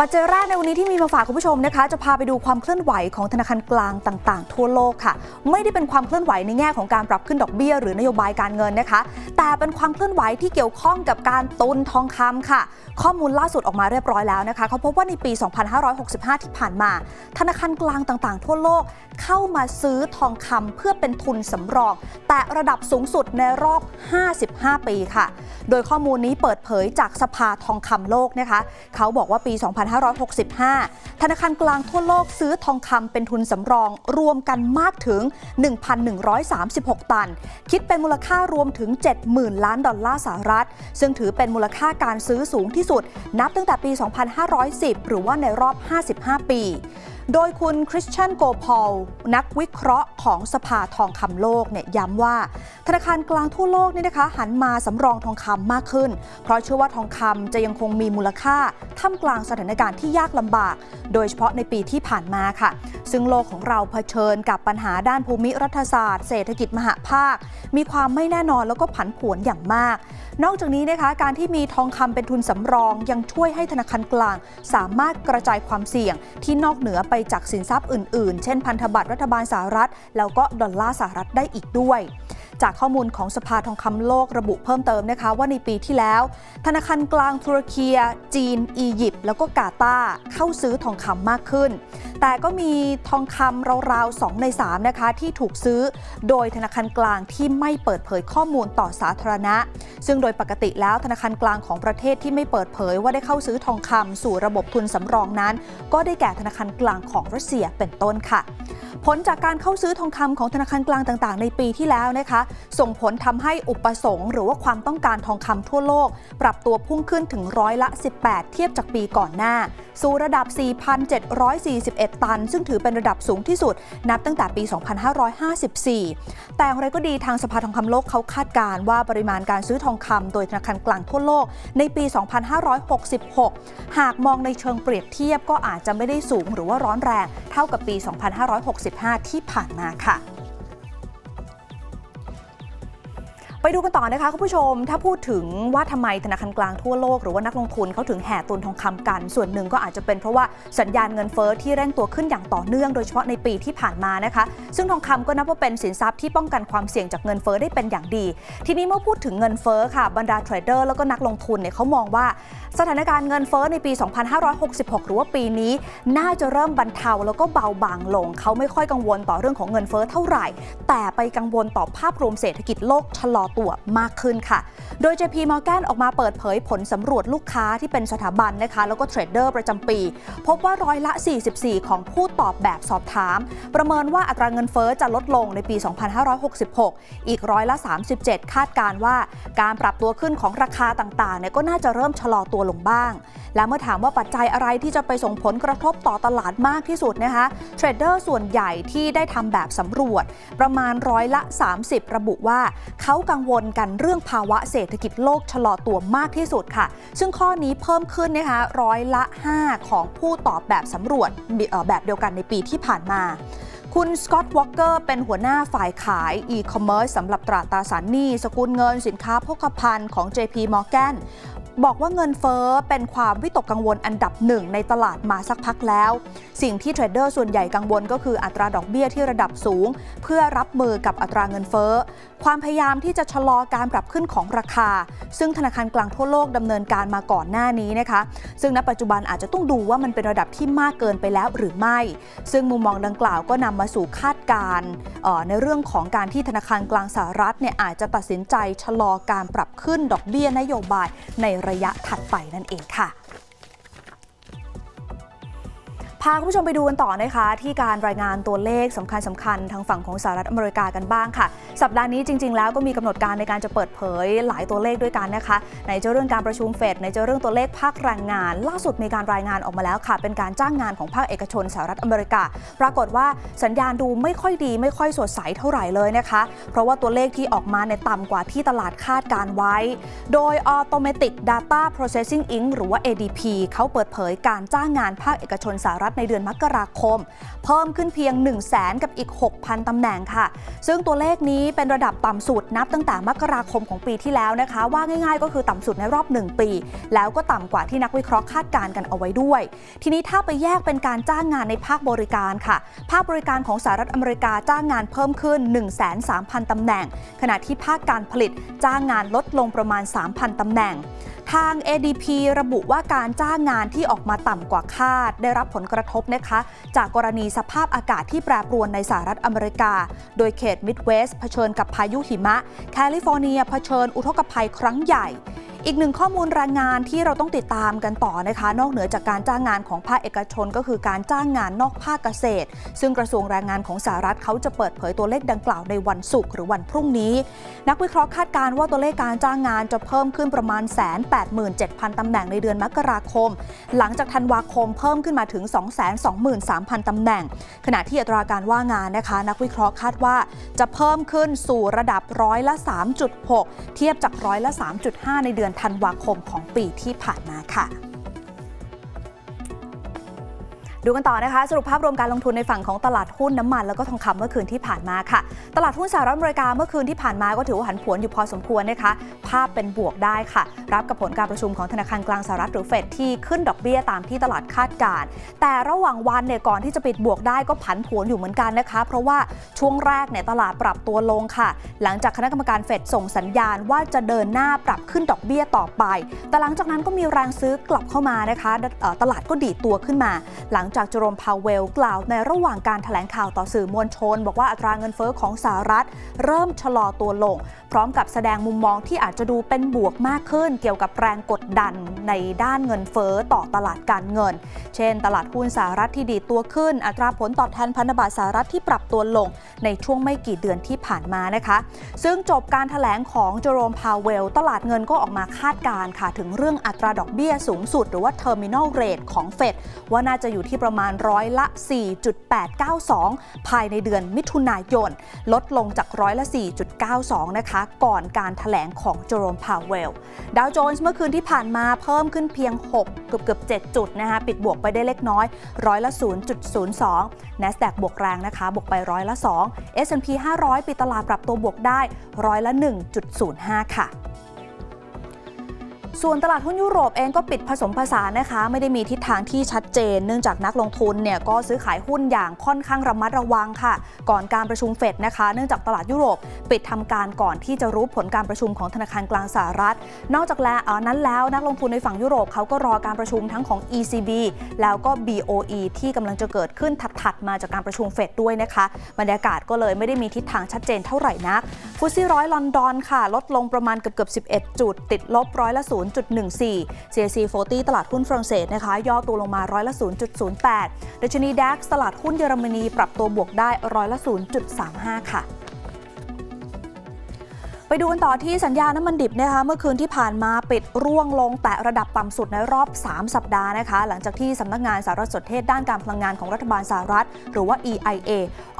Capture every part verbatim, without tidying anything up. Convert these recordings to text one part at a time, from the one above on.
ปัจจัยแรกในวันนี้ที่มีมาฝากคุณผู้ชมนะคะจะพาไปดูความเคลื่อนไหวของธนาคารกลางต่างๆทั่วโลกค่ะไม่ได้เป็นความเคลื่อนไหวในแง่ของการปรับขึ้นดอกเบี้ยหรือนโยบายการเงินนะคะแต่เป็นความเคลื่อนไหวที่เกี่ยวข้องกับการตุนทองคำค่ะข้อมูลล่าสุดออกมาเรียบร้อยแล้วนะคะเขาพบว่าในปีสองพันห้าร้อยหกสิบห้าที่ผ่านมาธนาคารกลางต่างๆทั่วโลกเข้ามาซื้อทองคำเพื่อเป็นทุนสำรองแต่ระดับสูงสุดในรอบห้าสิบห้าปีค่ะโดยข้อมูลนี้เปิดเผยจากสภาทองคำโลกนะคะเขาบอกว่าปีสองพันห้าร้อยหกสิบห้า ธนาคารกลางทั่วโลกซื้อทองคำเป็นทุนสำรองรวมกันมากถึง หนึ่งพันหนึ่งร้อยสามสิบหก ตันคิดเป็นมูลค่ารวมถึง เจ็ดหมื่น ล้านดอลลาร์สหรัฐซึ่งถือเป็นมูลค่าการซื้อสูงที่สุดนับตั้งแต่ปีสองพันห้าร้อยสิบหรือว่าในรอบห้าสิบห้าปีโดยคุณคริสเตียนโกพอลนักวิเคราะห์ของสภาทองคำโลกเนี่ยย้ำว่าธนาคารกลางทั่วโลกเนี่ยนะคะหันมาสำรองทองคำมากขึ้นเพราะเชื่อว่าทองคำจะยังคงมีมูลค่าท่ามกลางสถานการณ์ที่ยากลำบากโดยเฉพาะในปีที่ผ่านมาค่ะซึ่งโลกของเราเผชิญกับปัญหาด้านภูมิรัฐศาสตร์เศรษฐกิจมหภาคมีความไม่แน่นอนแล้วก็ผันผวนอย่างมากนอกจากนี้นะคะการที่มีทองคำเป็นทุนสำรองยังช่วยให้ธนาคารกลางสามารถกระจายความเสี่ยงที่นอกเหนือไปจากสินทรัพย์อื่นๆเช่นพันธบัตรรัฐบาลสหรัฐแล้วก็ดอลลาร์สหรัฐได้อีกด้วยจากข้อมูลของสภาทองคำโลกระบุเพิ่มเติมนะคะว่าในปีที่แล้วธนาคารกลางตุรกีจีนอียิปต์แล้วก็กาตาร์เข้าซื้อทองคำมากขึ้นแต่ก็มีทองคำราวๆสองในสามนะคะที่ถูกซื้อโดยธนาคารกลางที่ไม่เปิดเผยข้อมูลต่อสาธารณะซึ่งโดยปกติแล้วธนาคารกลางของประเทศที่ไม่เปิดเผยว่าได้เข้าซื้อทองคำสู่ระบบทุนสำรองนั้นก็ได้แก่ธนาคารกลางของรัสเซียเป็นต้นค่ะผลจากการเข้าซื้อทองคำของธนาคารกลางต่างๆในปีที่แล้วนะคะส่งผลทำให้อุปสงค์หรือว่าความต้องการทองคำทั่วโลกปรับตัวพุ่งขึ้นถึงร้อยละสิบแปดเทียบจากปีก่อนหน้าสู่ระดับ สี่พันเจ็ดร้อยสี่สิบเอ็ด ตันซึ่งถือเป็นระดับสูงที่สุดนับตั้งแต่ปี สองพันห้าร้อยห้าสิบสี่ แต่อย่างไรก็ดีทางสภาทองคำโลกเขาคาดการณ์ว่าปริมาณการซื้อทองคำโดยธนาคารกลางทั่วโลกในปี สองพันห้าร้อยหกสิบหก หากมองในเชิงเปรียบเทียบก็อาจจะไม่ได้สูงหรือว่าร้อนแรงเท่ากับปี สองพันห้าร้อยหกสิบห้า ที่ผ่านมาค่ะไปดูกันต่อนะคะคุณผู้ชมถ้าพูดถึงว่าทำไมธนาคารกลางทั่วโลกหรือว่านักลงทุนเขาถึงแห่ตุนทองคำกันส่วนหนึ่งก็อาจจะเป็นเพราะว่าสัญญาณเงินเฟ้อที่เร่งตัวขึ้นอย่างต่อเนื่องโดยเฉพาะในปีที่ผ่านมานะคะซึ่งทองคำก็นับว่าเป็นสินทรัพย์ที่ป้องกันความเสี่ยงจากเงินเฟ้อได้เป็นอย่างดีทีนี้เมื่อพูดถึงเงินเฟ้อค่ะบรรดาเทรดเดอร์แล้วก็นักลงทุนเนี่ยเขามองว่าสถานการณ์เงินเฟ้อในปี สองพันห้าร้อยหกสิบหก หรือว่าปีนี้น่าจะเริ่มบรรเทาแล้วก็เบาบางลงเขาไม่ค่อยกังวลต่อเรื่องของเงินเฟ้อเท่าไหร่แต่ไปกังวลต่อภาพรวมเศรษฐกิจโลกชะลอตัวมากขึ้นค่ะโดย เจ พี Morgan ออกมาเปิดเผยผลสำรวจลูกค้าที่เป็นสถาบันนะคะแล้วก็เทรดเดอร์ประจำปีพบว่าร้อยละสี่สิบสี่ของผู้ตอบแบบสอบถามประเมินว่าอัตราเงินเฟ้อจะลดลงในปี สองพันห้าร้อยหกสิบหก อีกร้อยละสามสิบเจ็ดคาดการว่าการปรับตัวขึ้นของราคาต่างๆเนี่ยก็น่าจะเริ่มชะลอตัวลงบ้างและเมื่อถามว่าปัจจัยอะไรที่จะไปส่งผลกระทบต่อตลาดมากที่สุดนะคะเทรดเดอร์ส่วนใหญ่ที่ได้ทำแบบสำรวจประมาณร้อยละสามสิบระบุว่าเขากังวลกันเรื่องภาวะเศรษฐกิจโลกชะลอตัวมากที่สุดค่ะซึ่งข้อนี้เพิ่มขึ้นนะคะร้อยละห้าของผู้ตอบแบบสำรวจแบบเดียวกันในปีที่ผ่านมาคุณสกอตต์วอลเกอร์เป็นหัวหน้าฝ่ายขายอีคอมเมิร์ซสำหรับตราตราสารหนี้สกุลเงินสินค้าโภคภัณฑ์ของ เจ พี Morganบอกว่าเงินเฟ้อเป็นความวิตกกังวลอันดับหนึ่งในตลาดมาสักพักแล้วสิ่งที่เทรดเดอร์ส่วนใหญ่กังวลก็คืออัตราดอกเบี้ยที่ระดับสูงเพื่อรับมือกับอัตราเงินเฟ้อความพยายามที่จะชะลอการปรับขึ้นของราคาซึ่งธนาคารกลางทั่วโลกดำเนินการมาก่อนหน้านี้นะคะซึ่งณปัจจุบันอาจจะต้องดูว่ามันเป็นระดับที่มากเกินไปแล้วหรือไม่ซึ่งมุมมองดังกล่าวก็นำมาสู่คาดการณ์ในเรื่องของการที่ธนาคารกลางสหรัฐเนี่ยอาจจะตัดสินใจชะลอการปรับขึ้นดอกเบี้ยนโยบายในระยะถัดไปนั่นเองค่ะพาคุณผู้ชมไปดูกันต่อนะคะที่การรายงานตัวเลขสำคัญสำคัญทางฝั่งของสหรัฐอเมริกากันบ้างค่ะสัปดาห์นี้จริงๆแล้วก็มีกำหนดการในการจะเปิดเผยหลายตัวเลขด้วยกันนะคะในเรื่องการประชุมเฟดในเรื่องตัวเลขภาคแรงงานล่าสุดมีการรายงานออกมาแล้วค่ะเป็นการจ้างงานของภาคเอกชนสหรัฐอเมริกาปรากฏว่าสัญญาณดูไม่ค่อยดีไม่ค่อยสดใสเท่าไหร่เลยนะคะเพราะว่าตัวเลขที่ออกมาในต่ำกว่าที่ตลาดคาดการไว้โดย Automatic Data Processing อิงค์ หรือว่า เอ ดี พี เขาเปิดเผยการจ้างงานภาคเอกชนสหรัฐ ฐในเดือนมกราคมเพิ่มขึ้นเพียง หนึ่งแสน กับอีก หกพัน ตำแหน่งค่ะซึ่งตัวเลขนี้เป็นระดับต่ำสุดนับตั้งแต่มกราคมของปีที่แล้วนะคะว่าง่ายๆก็คือต่ำสุดในรอบหนึ่งปีแล้วก็ต่ำกว่าที่นักวิเคราะห์คาดการณ์กันเอาไว้ด้วยทีนี้ถ้าไปแยกเป็นการจ้างงานในภาคบริการค่ะภาคบริการของสหรัฐอเมริกาจ้างงานเพิ่มขึ้น หนึ่งแสนสามพัน ตำแหน่งขณะที่ภาคการผลิตจ้างงานลดลงประมาณ สามพัน ตำแหน่งทาง เอ ดี พี ระบุว่าการจ้างงานที่ออกมาต่ำกว่าคาดได้รับผลกระทบนะคะจากกรณีสภาพอากาศที่แปรปรวนในสหรัฐอเมริกาโดยเขตมิดเวสต์เผชิญกับพายุหิมะแคลิฟอร์เนียเผชิญอุทกภัยครั้งใหญ่อีกหนึ่งข้อมูลแรงงานที่เราต้องติดตามกันต่อนะคะนอกเหนือจากการจ้างงานของภาคเอกชนก็คือการจ้างงานนอกภาคเกษตรซึ่งกระทรวงแรงงานของสหรัฐเขาจะเปิดเผยตัวเลขดังกล่าวในวันศุกร์หรือวันพรุ่งนี้นักวิเคราะห์คาดการณ์ว่าตัวเลขการจ้างงานจะเพิ่มขึ้นประมาณ หนึ่งแสนแปดหมื่นเจ็ดพัน ตำแหน่งในเดือนมกราคมหลังจากธันวาคมเพิ่มขึ้นมาถึง สองแสนสองหมื่นสามพัน ตำแหน่งขณะที่อัตราการว่างงานนะคะนักวิเคราะห์คาดว่าจะเพิ่มขึ้นสู่ระดับร้อยละ สามจุดหก เทียบจากร้อยละ สามจุดห้า ในเดือนธันวาคมของปีที่ผ่านมาค่ะดูกันต่อนะคะสรุปภาพรวมการลงทุนในฝั่งของตลาดหุ้นน้ำมันแล้วก็ทองคำเมื่อคืนที่ผ่านมาค่ะตลาดหุ้นสหรัฐอเมริกาเมื่อคืนที่ผ่านมาก็ถือว่าผันผวนอยู่พอสมควรนะคะภาพเป็นบวกได้ค่ะรับกับผลการประชุมของธนาคารกลางสหรัฐหรือเฟดที่ขึ้นดอกเบี้ยตามที่ตลาดคาดการณ์แต่ระหว่างวันเนี่ยก่อนที่จะปิดบวกได้ก็ผันผวนอยู่เหมือนกันนะคะเพราะว่าช่วงแรกเนี่ยตลาดปรับตัวลงค่ะหลังจากคณะกรรมการเฟดส่งสัญญาณว่าจะเดินหน้าปรับขึ้นดอกเบี้ยต่อไปแต่หลังจากนั้นก็มีแรงซื้อกลับเข้ามานะคะตลาดก็ดีดตัวขึ้นมาหลังจากเจอโรม พาวเวลกล่าวในระหว่างการแถลงข่าวต่อสื่อมวลชนบอกว่าอัตราเงินเฟ้อของสหรัฐเริ่มชะลอตัวลงพร้อมกับแสดงมุมมองที่อาจจะดูเป็นบวกมากขึ้นเกี่ยวกับแรงกดดันในด้านเงินเฟ้อต่อตลาดการเงินเช่นตลาดหุ้นสหรัฐที่ดีตัวขึ้นอัตราผลตอบแทนพันธบัตรสหรัฐที่ปรับตัวลงในช่วงไม่กี่เดือนที่ผ่านมานะคะซึ่งจบการแถลงของเจอโรม พาวเวลตลาดเงินก็ออกมาคาดการณ์ค่ะถึงเรื่องอัตราดอกเบี้ยสูงสุดหรือว่า Terminal Rate ของเฟดว่าน่าจะอยู่ที่ประมาณร้อยละ สี่จุดแปดเก้าสอง ภายในเดือนมิถุนายนลดลงจากร้อยละ สี่จุดเก้าสอง นะคะก่อนการแถลงของเจอโรม พาวเวลดาวโจนส์เมื่อคืนที่ผ่านมาเพิ่มขึ้นเพียงหกเกือบเกือบเจ็ดจุดนะคะปิดบวกไปได้เล็กน้อยร้อยละ ศูนย์จุดศูนย์สอง NASDAQ บวกแรงนะคะบวกไปร้อยละ สอง เอส แอนด์ พี ห้าร้อยปิดตลาดปรับตัวบวกได้ร้อยละ หนึ่งจุดศูนย์ห้า ค่ะส่วนตลาดหุ้นยุโรปเองก็ปิดผสมผสานนะคะไม่ได้มีทิศทางที่ชัดเจนเนื่องจากนักลงทุนเนี่ยก็ซื้อขายหุ้นอย่างค่อนข้างระมัดระวังค่ะก่อนการประชุมเฟดนะคะเนื่องจากตลาดยุโรปปิดทำการก่อนที่จะรู้ผลการประชุมของธนาคารกลางสหรัฐนอกจากแล้วนั้นแล้วนักลงทุนในฝั่งยุโรปเขาก็รอการประชุมทั้งของ อี ซี บี แล้วก็ บี โอ อี ที่กำลังจะเกิดขึ้นถัดๆมาจากการประชุมเฟดด้วยนะคะบรรยากาศก็เลยไม่ได้มีทิศทางชัดเจนเท่าไหร่นักฟุตซี่ร้อยลอนดอนค่ะลดลงประมาณเกือบเกือบสิบเอ็ดจุดติดลบร้อยละศูนย์จุดหนึ่งสี่ ซี เอ ซี สี่สิบ ตลาดหุ้นฝรั่งเศสนะคะย่อตัวลงมาร้อยละ ศูนย์จุดศูนย์แปด ดัชนี ดัค ตลาดหุ้นเยอรมนีปรับตัวบวกได้ร้อยละ ศูนย์จุดสามห้า ค่ะไปดูกันต่อที่สัญญาน้ำมันดิบนะคะเมื่อคืนที่ผ่านมาปิดร่วงลงแต่ระดับต่ำสุดในรอบสามสัปดาห์นะคะหลังจากที่สำนักงานสารสนเทศด้านการพลังงานของรัฐบาลสหรัฐหรือว่า อี ไอ เอ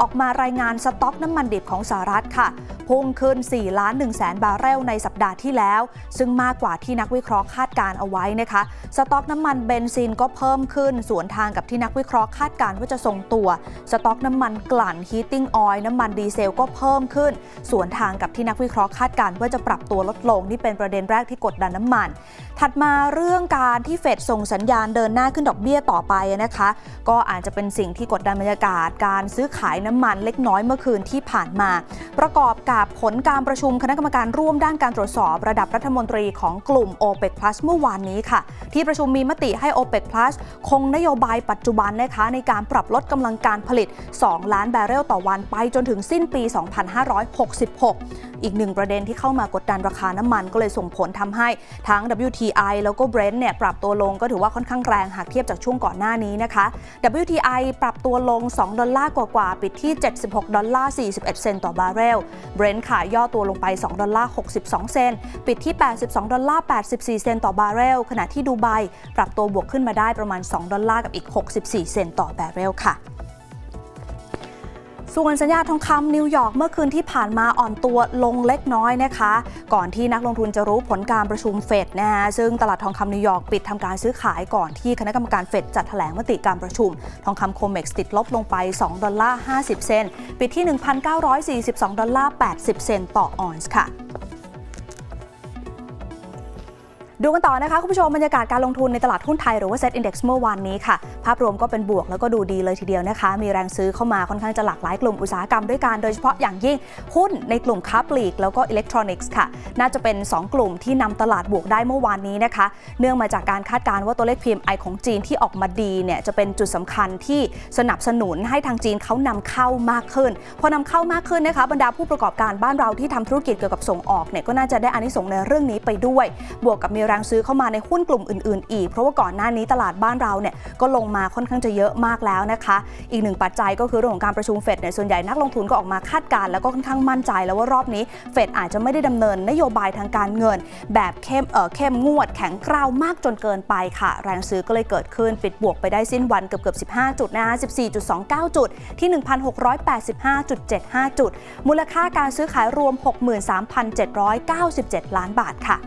ออกมารายงานสต็อกน้ำมันดิบของสหรัฐค่ะพุ่งขึ้น สี่ล้านหนึ่งแสน บาร์เรลในสัปดาห์ที่แล้วซึ่งมากกว่าที่นักวิเคราะห์คาดการเอาไว้นะคะสต็อกน้ำมันเบนซินก็เพิ่มขึ้นสวนทางกับที่นักวิเคราะห์คาดการว่าจะทรงตัวสต็อกน้ำมันกลั่นฮีตติ้งออยล์น้ำมันดีเซลก็เพิ่มขึ้นสวนทางกับที่นักวิเคราะห์คาดการว่าจะปรับตัวลดลงนี่เป็นประเด็นแรกที่กดดันน้ำมันถัดมาเรื่องการที่เฟดส่งสัญญาณเดินหน้าขึ้นดอกเบี้ยต่อไปนะคะก็อาจจะเป็นสิ่งที่กดดันบรรยากาศการซื้อขายน้ำมันเล็กน้อยเมื่อคืนที่ผ่านมาประกอบกับผลการประชุมคณะกรรมการร่วมด้านการตรวจสอบระดับรัฐมนตรีของกลุ่ม โอเปก พลัส เมื่อวานนี้ค่ะที่ประชุมมีมติให้ โอเปก พลัส คงนโยบายปัจจุบันนะคะในการปรับลดกำลังการผลิตสองล้านบาร์เรลต่อวันไปจนถึงสิ้นปีสองพันห้าร้อยหกสิบหกอีกหนึ่งประเด็นที่เข้ามากดดันราคาน้ำมันก็เลยส่งผลทำให้ทั้ง ดับเบิลยู ที ไอ แล้วก็ Brent เนี่ยปรับตัวลงก็ถือว่าค่อนข้างแรงหากเทียบจากช่วงก่อนหน้านี้นะคะ ดับเบิลยู ที ไอ ปรับตัวลงสองดอลลาร์กว่าๆปิดที่เจ็ดสิบหกดอลลาร์สี่สิบเอ็ดเซนต์ต่อบาร์เรล Brent ขายย่อตัวลงไปสองดอลลาร์หกสิบสองเซนต์ปิดที่แปดสิบสองดอลลาร์แปดสิบสี่เซนต์ต่อบาร์เรลขณะที่ดูไบปรับตัวบวกขึ้นมาได้ประมาณสองดอลลาร์กับอีกหกสิบสี่เซนต์ต่อบาร์เรลค่ะ ส่วนสัญญาทองคำนิวยอร์กเมื่อคืนที่ผ่านมาอ่อนตัวลงเล็กน้อยนะคะก่อนที่นักลงทุนจะรู้ผลการประชุมเฟดนะคะซึ่งตลาดทองคำนิวยอร์กปิดทำการซื้อขายก่อนที่คณะกรรมการเฟดจัดแถลงมติการประชุมทองคำโคเม็กซ์ติดลบลงไปสองดอลลาร์ห้าสิบเซนต์ปิดที่ หนึ่งพันเก้าร้อยสี่สิบสองดอลลาร์แปดสิบเซนต์ต่อออนซ์ค่ะดูกันต่อนะคะคุณผู้ชมบรรยากาศการลงทุนในตลาดหุ้นไทยหรือว่าเซ็ตอินดี x เมื่อวานนี้ค่ะภาพรวมก็เป็นบวกแล้วก็ดูดีเลยทีเดียวนะคะมีแรงซื้อเข้ามาค่อนข้างจะหลากหลายกลุ่มอุตสาหกรรมด้วยกันโดยเฉพาะอย่างยิ่งหุ้นในกลุ่มค้าปลีกแล้วก็อิเล็กทรอนิกส์ค่ะน่าจะเป็นสองกลุ่มที่นำตลาดบวกได้เมื่อวานนี้นะคะเนื่องมาจากการคาดการณ์ว่าตัวเลข พี เอ็ม ไอ ของจีนที่ออกมาดีเนี่ยจะเป็นจุดสำคัญที่สนับสนุนให้ทางจีนเขานำเข้ามากขึ้นพอนำเข้ามากขึ้นนะคะบรรดาผู้ประกอบการบ้านเราที่ทำธุรกิจเกี่ยวกับส่งออกเนี่ยก็น่าจะได้อานิสงส์ในเรื่องนี้ไปด้วยบวกกับมีแรงซื้อเข้ามาในหุ้นกลุ่มอื่นๆอีกเพราะว่าก่อนหน้านี้ตลาดบ้านเราเนี่ยก็ลงมาค่อนข้างจะเยอะมากแล้วนะคะอีกหนึ่งปัจจัยก็คือเรื่องของการประชุมเฟดเนี่ยส่วนใหญ่นักลงทุนก็ออกมาคาดการณ์แล้วก็ค่อนข้างมั่นใจแล้วว่ารอบนี้เฟดอาจจะไม่ได้ดำเนินนโยบายทางการเงินแบบเข้มเอ่อเข้มงวดแข็งกร้าวมากจนเกินไปค่ะแรงซื้อก็เลยเกิดขึ้นปิดบวกไปได้สิ้นวันเกือบๆสิบห้าจุดนะ สิบสี่จุดสองเก้า จุดที่ หนึ่งพันหกร้อยแปดสิบห้าจุดเจ็ดห้า จุดมูลค่าการซื้อขายรวม หกหมื่นสามพันเจ็ดร้อยเก้าสิบเจ็ดล้านบาทค่ะ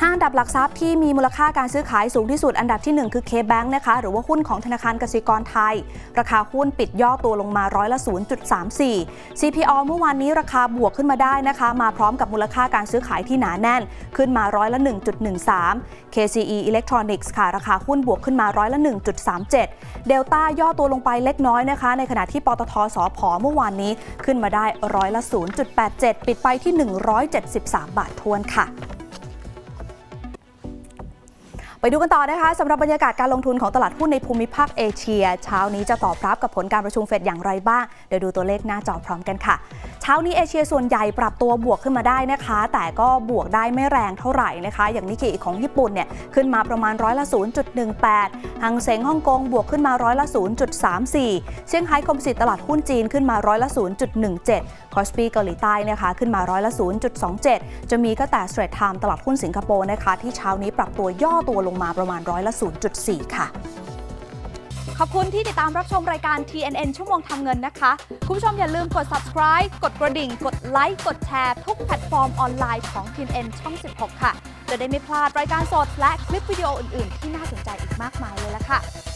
ห้า อันดับหลักทรัพย์ที่มีมูลค่าการซื้อขายสูงที่สุดอันดับที่หนึ่งคือ เค แบงค์ นะคะหรือว่าหุ้นของธนาคารกสิกรไทยราคาหุ้นปิดย่อตัวลงมาร้อยละ ศูนย์จุดสามสี่ ซี พี โอ เมื่อวานนี้ราคาบวกขึ้นมาได้นะคะมาพร้อมกับมูลค่าการซื้อขายที่หนาแน่นขึ้นมาร้อยละ หนึ่งจุดหนึ่งสาม เค ซี อี Electronics ค่ะราคาหุ้นบวกขึ้นมาร้อยละ หนึ่งจุดสามเจ็ด Delta ย่อตัวลงไปเล็กน้อยนะคะในขณะที่ปตท.สผ.เมื่อวานนี้ขึ้นมาได้ร้อยละ ศูนย์จุดแปดเจ็ด ปิดไปที่ หนึ่งร้อยเจ็ดสิบสามบาททวนค่ะไปดูกันต่อนะคะสำหรับบรรยากาศการลงทุนของตลาดหุ้นในภูมิภาคเอเชียเช้านี้จะตอบรับกับผลการประชุมเฟดอย่างไรบ้างเดี๋ยวดูตัวเลขหน้าจอพร้อมกันค่ะเช้านี้เอเชียส่วนใหญ่ปรับตัวบวกขึ้นมาได้นะคะแต่ก็บวกได้ไม่แรงเท่าไหร่นะคะอย่างนิกเกอิของญี่ปุ่นเนี่ยขึ้นมาประมาณร้อยละ ศูนย์จุดหนึ่งแปด หังเซ็งฮ่องกงบวกขึ้นมาร้อยละ ศูนย์จุดสามสี่ เซี่ยงไฮ้คอมโพสิตตลาดหุ้นจีนขึ้นมาร้อยละ ศูนย์จุดหนึ่งเจ็ด คอสปีเกาหลีใต้นะคะขึ้นมาร้อยละ ศูนย์จุดสองเจ็ด จะมีก็แต่สเตรทไทม์ตลาดหุ้นสิงคโปร์นะคะที่เช้านี้ปรับตัวย่อตัวลงมาประมาณร้อยละ ศูนย์จุดสี่ ค่ะขอบคุณที่ติดตามรับชมรายการ ที เอ็น เอ็น ชั่วโมงทำเงินนะคะคุณผู้ชมอย่าลืมกด ซับสไครบ์ กดกระดิ่งกดไลค์กดแชร์ทุกแพลตฟอร์มออนไลน์ของ ที เอ็น เอ็น ช่อง สิบหก ค่ะจะได้ไม่พลาดรายการสดและคลิปวิดีโออื่นๆที่น่าสนใจอีกมากมายเลยล่ะค่ะ